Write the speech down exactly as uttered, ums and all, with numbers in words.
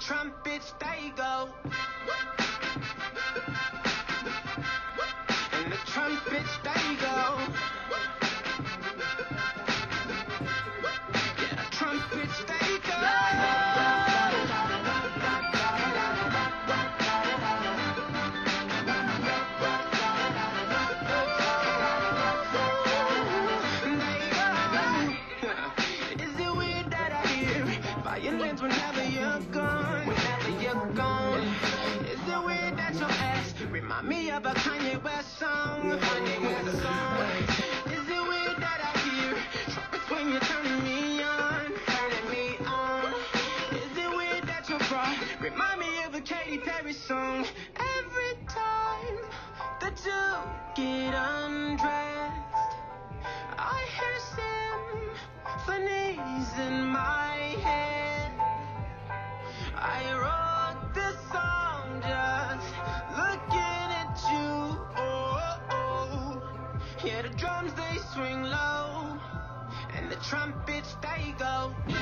trumpets, they go. And the trumpets, they go. Yeah, the trumpets, they go. Violins whenever you're gone, whenever you're gone. Is it weird that your ass remind me of a Kanye West song? Kanye West song. Is it weird that I hear trumpets when you're turning me on, turning me on? Is it weird that your bra remind me of a Katy Perry song? Every time that you get undressed, I hear symphonies in my head. I wrote this song just looking at you, oh, oh. Yeah, the drums, they swing low, and the trumpets, they go.